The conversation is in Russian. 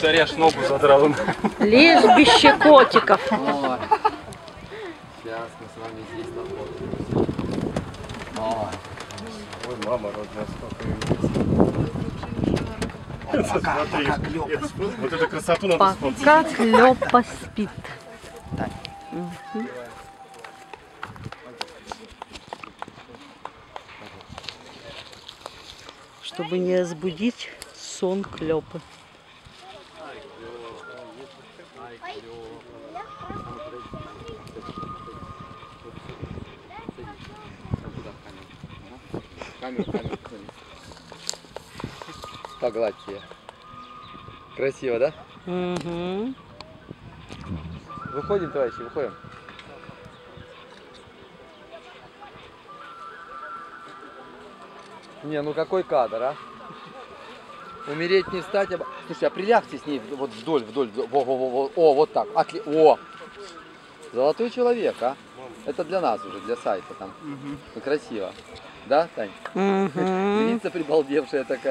Царя ж ногу задрал. Лежбище котиков. Сейчас мы с вами здесь находимся. Ой, мама родная, сколько ее. Пока Клёпа спит. Вот эту красоту надо вспомнить. Пока Клёпа спит. Чтобы не разбудить сон Клёпы. Погладь ее. Красиво, да? Угу. Выходим, товарищи, выходим. Не, ну какой кадр, а? Умереть не стать. Слушай, а прилягте с ней вот вдоль, во-во-во. О, вот так. О! Золотой человек, а? Это для нас уже, для сайта там. Угу. Красиво. Да, Тань? Девица прибалдевшая такая.